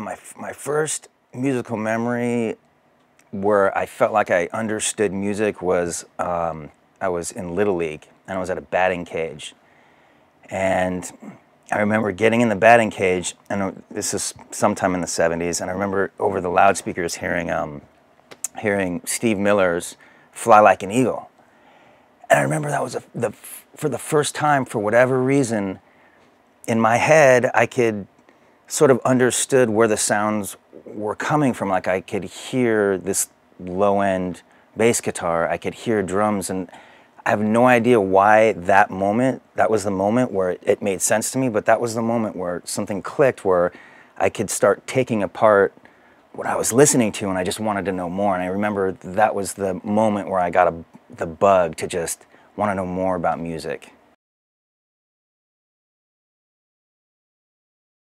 my first musical memory where I felt like I understood music was I was in Little League and I was at a batting cage. And I remember getting in the batting cage, and this is sometime in the 70s, and I remember over the loudspeakers hearing, hearing Steve Miller's Fly Like an Eagle. And I remember that was for the first time, for whatever reason, in my head, I could sort of understood where the sounds were coming from. Like I could hear this low-end bass guitar, I could hear drums, and I have no idea why that moment, that was the moment where it made sense to me, but that was the moment where something clicked, where I could start taking apart what I was listening to and I just wanted to know more. And I remember that was the moment where I got the bug to just want to know more about music.